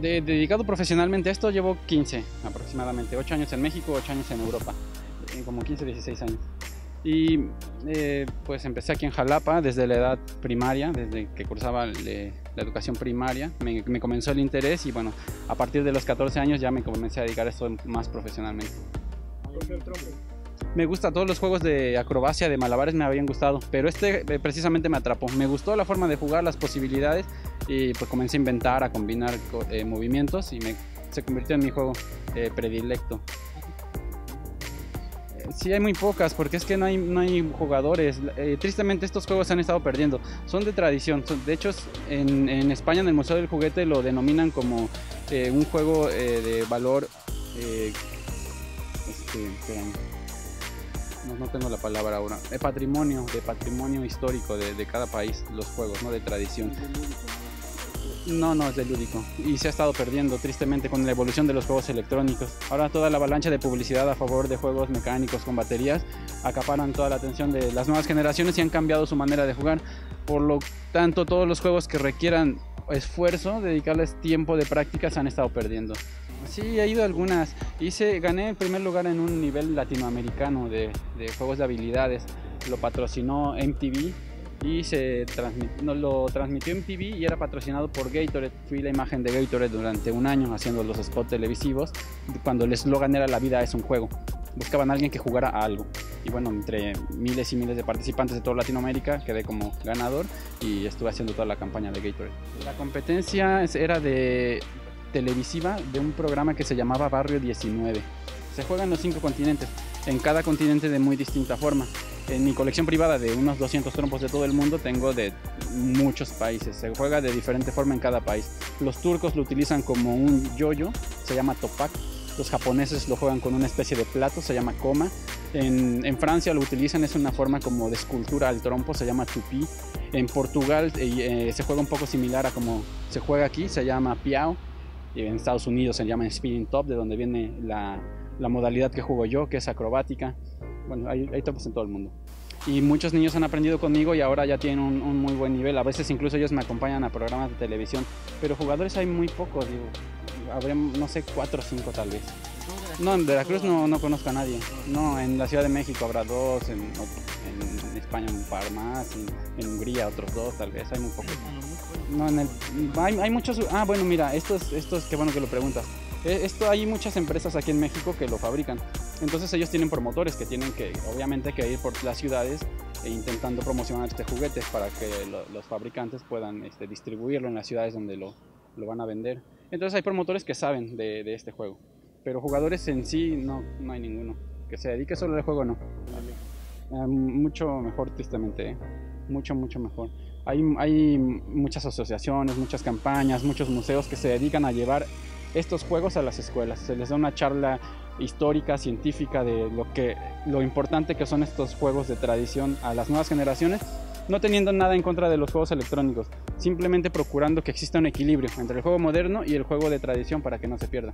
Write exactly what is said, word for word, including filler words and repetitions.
de, dedicado profesionalmente a esto llevo quince aproximadamente, ocho años en México, ocho años en Europa, como quince, dieciséis años. Y eh, pues empecé aquí en Xalapa desde la edad primaria, desde que cursaba le, la educación primaria, me, me comenzó el interés y bueno, a partir de los catorce años ya me comencé a dedicar a esto más profesionalmente. Me gusta todos los juegos de acrobacia, de malabares me habían gustado, pero este precisamente me atrapó. Me gustó la forma de jugar, las posibilidades y pues comencé a inventar, a combinar eh, movimientos y me, se convirtió en mi juego eh, predilecto. Sí, hay muy pocas, porque es que no hay, no hay jugadores. Eh, tristemente estos juegos se han estado perdiendo. Son de tradición. De hecho, en, en España, en el Museo del Juguete, lo denominan como eh, un juego eh, de valor... Eh, este, no, no tengo la palabra ahora. De patrimonio, de patrimonio histórico de, de cada país, los juegos, no de tradición. No, no, es de lúdico y se ha estado perdiendo tristemente con la evolución de los juegos electrónicos. Ahora toda la avalancha de publicidad a favor de juegos mecánicos con baterías acaparan toda la atención de las nuevas generaciones y han cambiado su manera de jugar. Por lo tanto, todos los juegos que requieran esfuerzo, dedicarles tiempo de práctica, se han estado perdiendo. Sí, he ido a algunas. Hice, gané el primer lugar en un nivel latinoamericano de, de juegos de habilidades. Lo patrocinó M T V. Y se transmit, no, lo transmitió en M T V y era patrocinado por Gatorade. Fui la imagen de Gatorade durante un año haciendo los spots televisivos cuando el eslogan era "la vida es un juego". Buscaban a alguien que jugara a algo y bueno, entre miles y miles de participantes de toda Latinoamérica quedé como ganador y estuve haciendo toda la campaña de Gatorade. La competencia era de televisiva de un programa que se llamaba Barrio diecinueve. Se juega en los cinco continentes, en cada continente de muy distinta forma. En mi colección privada de unos doscientos trompos de todo el mundo tengo de muchos países. Se juega de diferente forma en cada país. Los turcos lo utilizan como un yoyo, se llama topak. Los japoneses lo juegan con una especie de plato, se llama koma. En, en Francia lo utilizan, es una forma como de escultura al trompo, se llama tupi. En Portugal eh, eh, se juega un poco similar a como se juega aquí, se llama piao. Y en Estados Unidos se llama spinning top, de donde viene la, la modalidad que juego yo, que es acrobática. Bueno, hay, hay topos en todo el mundo. Y muchos niños han aprendido conmigo y ahora ya tienen un, un muy buen nivel. A veces incluso ellos me acompañan a programas de televisión. Pero jugadores hay muy pocos, digo. Habré, no sé, cuatro o cinco tal vez. No, en Veracruz no, no conozco a nadie. No, en la Ciudad de México habrá dos, en, en España un par más, en, en Hungría otros dos tal vez, hay muy pocos. No, en el, hay, hay muchos... Ah, bueno, mira, esto es, esto es... Qué bueno que lo preguntas. Esto, hay muchas empresas aquí en México que lo fabrican, entonces ellos tienen promotores que tienen que, obviamente, que ir por las ciudades e intentando promocionar este juguete para que lo, los fabricantes puedan este, distribuirlo en las ciudades donde lo, lo van a vender. Entonces hay promotores que saben de, de este juego, pero jugadores en sí no, no hay ninguno, que se dedique solo al juego no. Eh, mucho mejor, tristemente, eh. mucho, mucho mejor. Hay, hay muchas asociaciones, muchas campañas, muchos museos que se dedican a llevar estos juegos a las escuelas. Se les da una charla histórica, científica de lo que, lo importante que son estos juegos de tradición a las nuevas generaciones, no teniendo nada en contra de los juegos electrónicos, simplemente procurando que exista un equilibrio entre el juego moderno y el juego de tradición para que no se pierda.